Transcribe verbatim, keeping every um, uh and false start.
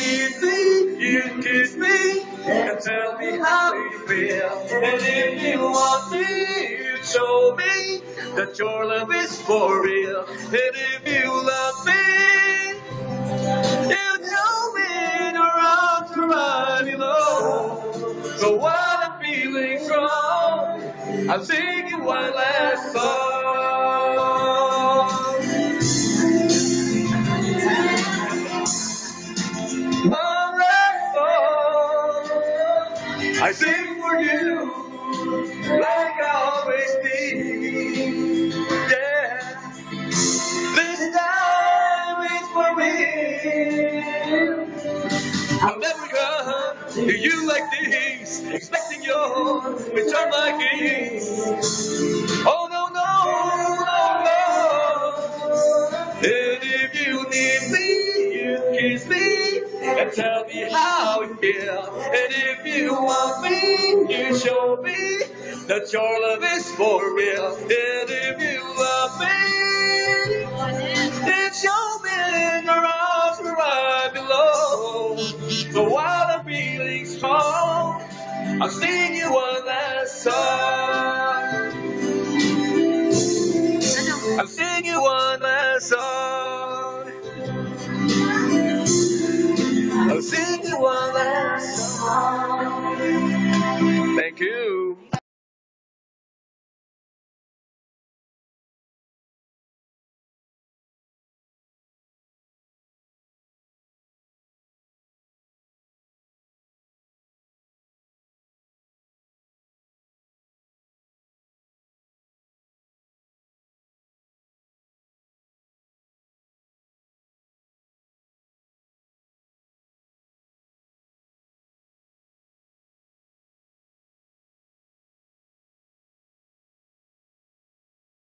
easy, you kiss me and tell me how you feel. And if you want me, you show me that your love is for real. And if you love me, you know me in your arms running low. So while I'm feeling strong, I'm singing one last song. I sing for you, like I always did, yeah. This time is for me. I've never come to you like this, expecting your return like this. Oh no, no, no, no. And if you need me, you kiss me and tell me how you feel. And if you want me, you show me that your love is for real. And if you love me, then show me your arms right below. So while I'm feeling strong, I'll sing you one last song. I'll sing you one last song.